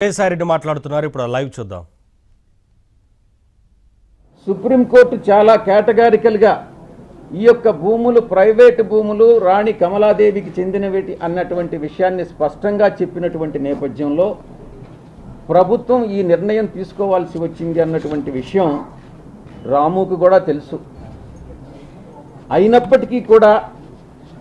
Supreme Court Chala categorical ga Yoka Boomulu private Boomulu Rani Kamala Devi Chindanavati Anna 20 Vishan is Pastanga Chipina 20 Napa Junlo Prabutum E Nirnayan Pisco Val Sivachinga Anna 20 Vishan Ramuku Goda Telsu Ainapatki Koda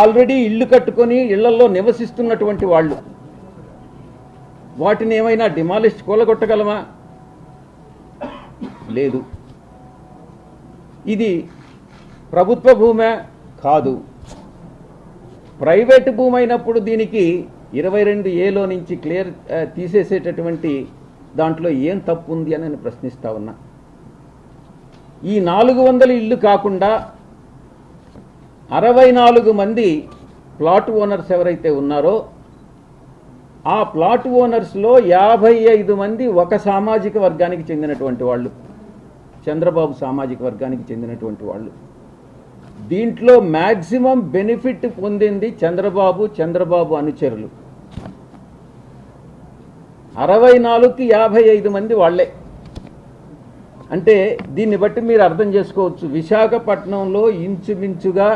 already ఇల్లు కట్టుకొని ఇళ్ళల్లో నివసిస్తున్నటువంటి వాళ్ళు వాటిని ఏమైనా demolish కొలగొట్టగలమా లేదు ఇది ప్రభుత్వ భూమే Kadu Private boom in a Pudiniki, Irreverend Yelon in Chiclair thesis at 20, Dantlo Yen Tapundian and Prasnistavana. E Nalugundal Lukakunda Aravai Nalugumandi, plot owners Severate Unaro, A plot owners low Yabai Idumandi, Waka Samajik organic change in a 20 world Chandrabab Samajik organic change in a 20 world. దీంట్లో maximum benefit పొందింది చంద్రబాబు అనుచరులు 64కి 55 మంది వాళ్ళే అంటే దీన్ని బట్టి మీరు అర్థం చేసుకోవచ్చు విశాఖపట్నంలో ఇంచుమించుగా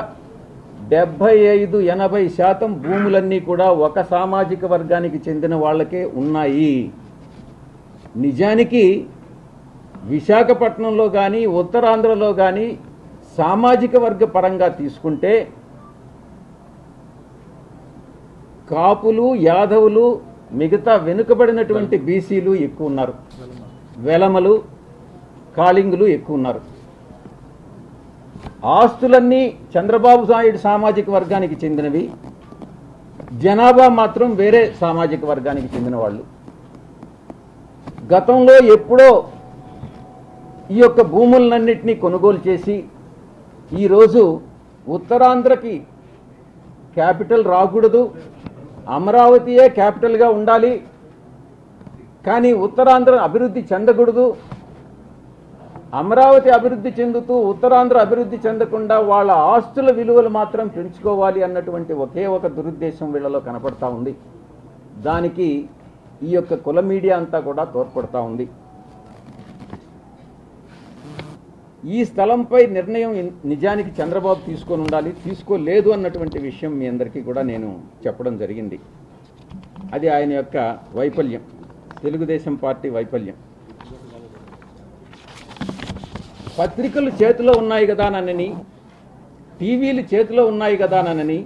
75-80% భూములన్నీ కూడా ఒక సామాజిక వర్గానికి చెందిన వాళ్ళకే ఉన్నాయి నిజానికి విశాఖపట్నంలో గాని ఉత్తరాంధ్రలో గాని సామాజిక వర్గ పరంగా తీసుకుంటే కాపులు యాదవులు మిగతా వెనుకబడినటువంటి బీసీలు ఎక్కువ ఉన్నారు వెలమలు కాలింగులు ఎక్కువ ఉన్నారు ఆస్తులన్నీ చంద్రబాబు నాయుడు సామాజిక వర్గానికి చెందినవి జనాభా మాత్రం వేరే సామాజిక వర్గానికి చెందిన వాళ్ళు గతంలో ఎప్పుడో ఈ యొక్క భూములన్నిటిని కొనుగోలు చేసి ఈ రోజు ఉత్తరాంధ్రకి క్యాపిటల్ రాకూడదు అమరావతియే క్యాపిటల్ గా ఉండాలి కానీ ఉత్తరాంధ్ర అభివృద్ధి చెందకూడదు అమరావతి అభివృద్ధి చెందుతూ ఉత్తరాంధ్ర అభివృద్ధి చెందకుండా వాళ్ళ ఆస్తుల విలువలు మాత్రం పెంచుకోవాలి అన్నటువంటి ఒకే ఒక దురుద్దేశం వీళ్ళలో కనబడతా ఉంది దానికి ఈ యొక్క కుల మీడియా అంతా కూడా తోడ్పడతా ఉంది ఈ స్థలంపై నిర్ణయం నిజానికి చంద్రబాబు తీసుకొని ఉండాలి తీసుకోలేదు అన్నటువంటి విషయం మీ అందరికీ కూడా నేను చెప్పడం జరిగింది అది ఆయన యొక్క వైఫల్యం తెలుగుదేశం పార్టీ వైఫల్యం పత్రికలు చేతిలో ఉన్నాయి కదా నన్నని టీవీలు చేతిలో ఉన్నాయి కదా నన్నని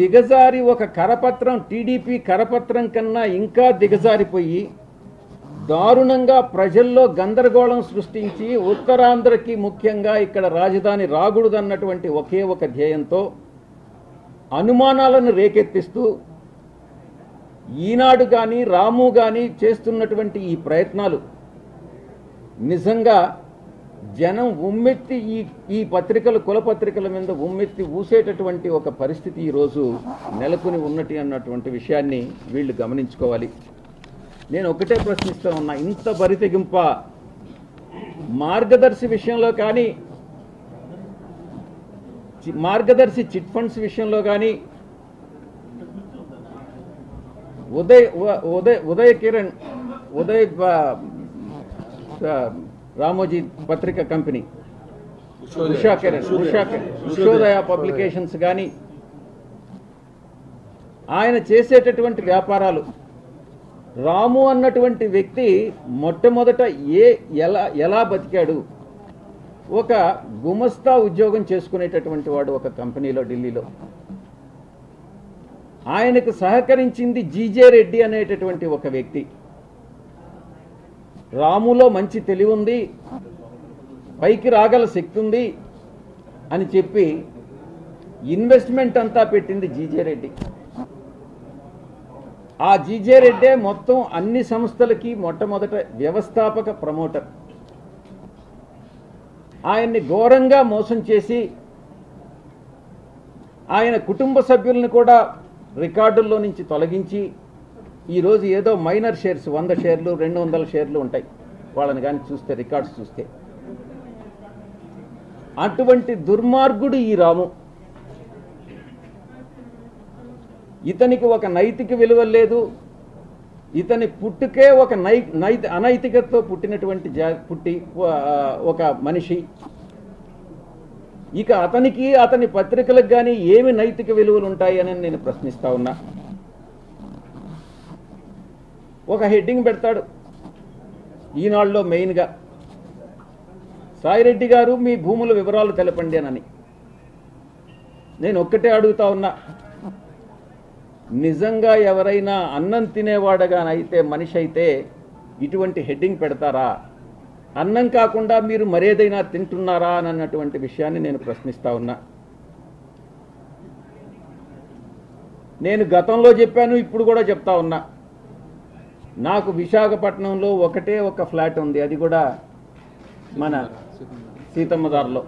దిగజారి ఒక కరపత్రం టీడీపీ కరపత్రం కన్నా ఇంకా దిగజారిపోయి దారుణంగా ప్రజల్లో గందరగోళం సృష్టించి ఉత్తరాంధ్రకి ముఖ్యంగా ఇక్కడ రాజధాని రాగుడుదన్నటువంటి ఒకే ఒక ధ్యేయంతో అనుమానాలను రేకెత్తిస్తూ ఈనాడు గాని రాము గాని చేస్తున్నటువంటి ఈ ప్రయత్నాలు నిజంగా జనం ఉమ్మెత్తి ఈ పత్రికలు కులపత్రికల మీద ఉమ్మెత్తి ఊసేటటువంటి ఒక పరిస్థితి ఈ రోజు నెలకొని ఉన్నటి అన్నటువంటి విషయాన్ని వీళ్ళు గమనించుకోవాలి నేను ఒకటే ప్రశ్నిస్తా ఉన్నా ఇంత బరితెగింప మార్గదర్శి విషయంలో కానీ మార్గదర్శి చిట్ ఫండ్స్ విషయంలో కానీ ఉదయ రామోజీ పత్రిక కంపెనీ ఉషోదయ పబ్లికేషన్స్ కానీ ఆయన చేసేటటువంటి వ్యాపారాలు రాము అన్నటువంటి వ్యక్తి మొట్టమొదట ఎలా బతికాడు ఒక గుమస్తా ఉద్యోగం చేసుకునేటటువంటి వాడు ఒక కంపెనీలో ఢిల్లీలో ఆయనకు సహకరించింది జీజే రెడ్డి అనేటటువంటి ఒక వ్యక్తి రాములో మంచి తెలివి ఉంది పైకి రాగల శక్తి ఉంది అని చెప్పి ఇన్వెస్ట్మెంట్ అంతా పెట్టింది జీజే రెడ్డి ఆ జీజే రెడ్డే మొత్తం అన్ని సంస్థలకి మొట్టమొదట వ్యవస్థాపక ప్రమోటర్. ఆయన్ని ఘోరంగా మోసం చేసి ఆయన కుటుంబ సభ్యులను కూడా రికార్డుల్లో నుంచి తొలగించి ఈరోజు ఏదో మైనర్ షేర్స్ 100 షేర్లు 200 షేర్లు ఉంటాయి వాళ్ళని కానీ చూస్తే రికార్డ్స్ చూస్తే అటువంటి దుర్మార్గుడు ఈ రాము. ఇతనికి ఒక నైతిక విలువ లేదు. ఇతని పుట్టుకే ఒక అనైతికతతో పుట్టినటువంటి ఒక మనిషి. ఇక అతనికి అతని పత్రికలకు కానీ ఏమి నైతిక విలువలు ఉంటాయని నేను ప్రశ్నిస్తా ఉన్నా. ఒక హెడ్డింగ్ పెడతాడు ఈనాడులో మెయిన్గా, సాయిరెడ్డి గారు మీ భూముల వివరాలు తెలపండి అని. నేను ఒక్కటే అడుగుతా ఉన్నా, నిజంగా ఎవరైనా అన్నం తినేవాడుగానైతే మనిషి అయితే ఇటువంటి హెడ్డింగ్ పెడతారా? అన్నం కాకుండా మీరు మరేదైనా తింటున్నారా అని అన్నటువంటి విషయాన్ని నేను ప్రశ్నిస్తా ఉన్నా. నేను గతంలో చెప్పాను, ఇప్పుడు కూడా చెప్తా ఉన్నా. నాకు విశాఖపట్నంలో ఒకటే ఒక ఫ్లాట్ ఉంది, అది కూడా మన సీతమ్మదారులో.